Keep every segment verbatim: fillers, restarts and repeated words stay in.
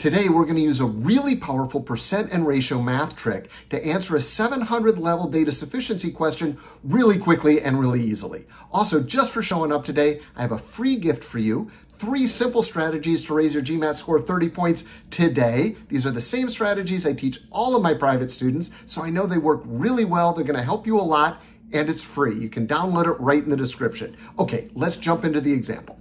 Today, we're going to use a really powerful percent and ratio math trick to answer a seven hundred level data sufficiency question really quickly and really easily. Also, just for showing up today, I have a free gift for you. Three simple strategies to raise your GMAT score thirty points today. These are the same strategies I teach all of my private students, so I know they work really well. They're going to help you a lot, and it's free. You can download it right in the description. Okay, let's jump into the example.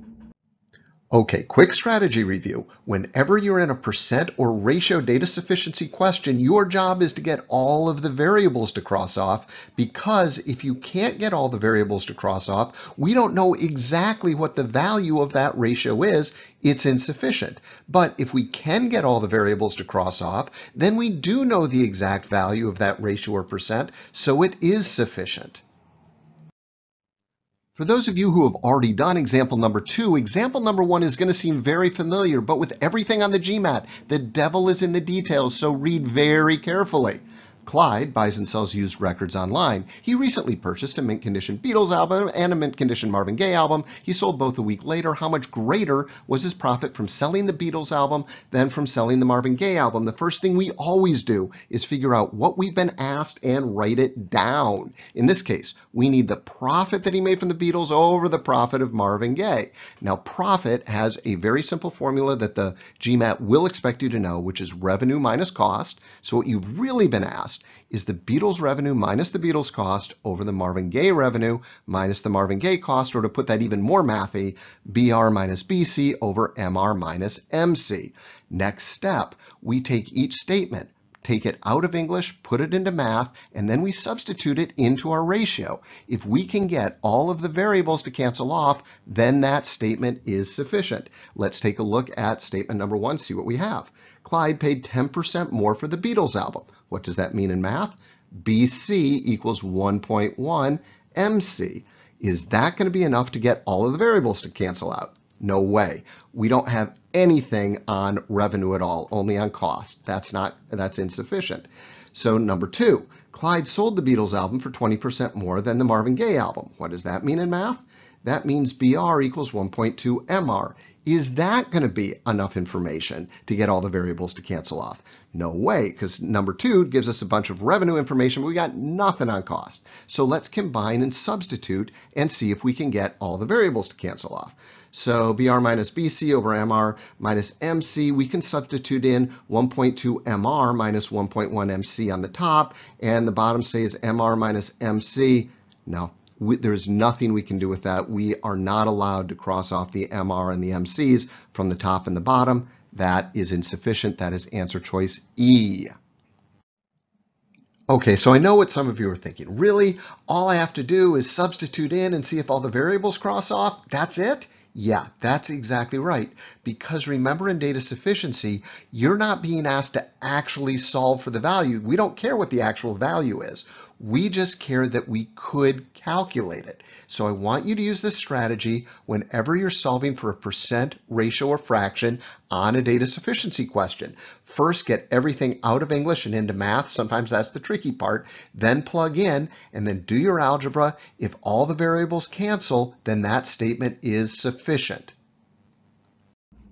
Okay, quick strategy review. Whenever you're in a percent or ratio data sufficiency question, your job is to get all of the variables to cross off, because if you can't get all the variables to cross off, we don't know exactly what the value of that ratio is. It's insufficient. But if we can get all the variables to cross off, then we do know the exact value of that ratio or percent, so it is sufficient. For those of you who have already done example number two, example number one is going to seem very familiar, but with everything on the GMAT, the devil is in the details, so read very carefully. Clyde buys and sells used records online. He recently purchased a mint-condition Beatles album and a mint-condition Marvin Gaye album. He sold both a week later. How much greater was his profit from selling the Beatles album than from selling the Marvin Gaye album? The first thing we always do is figure out what we've been asked and write it down. In this case, we need the profit that he made from the Beatles over the profit of Marvin Gaye. Now, profit has a very simple formula that the GMAT will expect you to know, which is revenue minus cost. So what you've really been asked is the Beatles revenue minus the Beatles cost over the Marvin Gaye revenue minus the Marvin Gaye cost, or to put that even more mathy, B R minus B C over M R minus M C. Next step, we take each statement, take it out of English, put it into math, and then we substitute it into our ratio. If we can get all of the variables to cancel off, then that statement is sufficient. Let's take a look at statement number one, see what we have. Clyde paid ten percent more for the Beatles album. What does that mean in math? B C equals one point one M C. Is that going to be enough to get all of the variables to cancel out? No way. We don't have anything on revenue at all, only on cost. That's not, that's insufficient. So number two, Clyde sold the Beatles album for twenty percent more than the Marvin Gaye album. What does that mean in math? That means B R equals one point two M R. Is that going to be enough information to get all the variables to cancel off? No way, because number two gives us a bunch of revenue information, but we got nothing on cost. So let's combine and substitute and see if we can get all the variables to cancel off. So B R minus B C over M R minus M C, we can substitute in one point two M R minus one point one M C on the top, and the bottom stays M R minus M C. No. We, there's nothing we can do with that. We are not allowed to cross off the M R and the M Cs from the top and the bottom. That is insufficient. That is answer choice E. Okay, so I know what some of you are thinking. Really? All I have to do is substitute in and see if all the variables cross off? That's it? Yeah, that's exactly right. Because remember, in data sufficiency, you're not being asked to actually solve for the value. We don't care what the actual value is. We just care that we could calculate it. So I want you to use this strategy whenever you're solving for a percent, ratio, or fraction on a data sufficiency question. First, get everything out of English and into math. Sometimes that's the tricky part. Then plug in and then do your algebra. If all the variables cancel, then that statement is sufficient.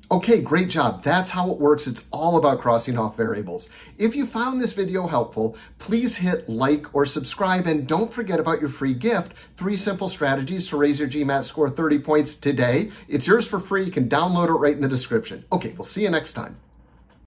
Okay, great job. That's how it works. It's all about crossing off variables. If you found this video helpful, please hit like or subscribe, and don't forget about your free gift, three simple strategies to raise your GMAT score thirty points today. It's yours for free. You can download it right in the description. Okay, we'll see you next time.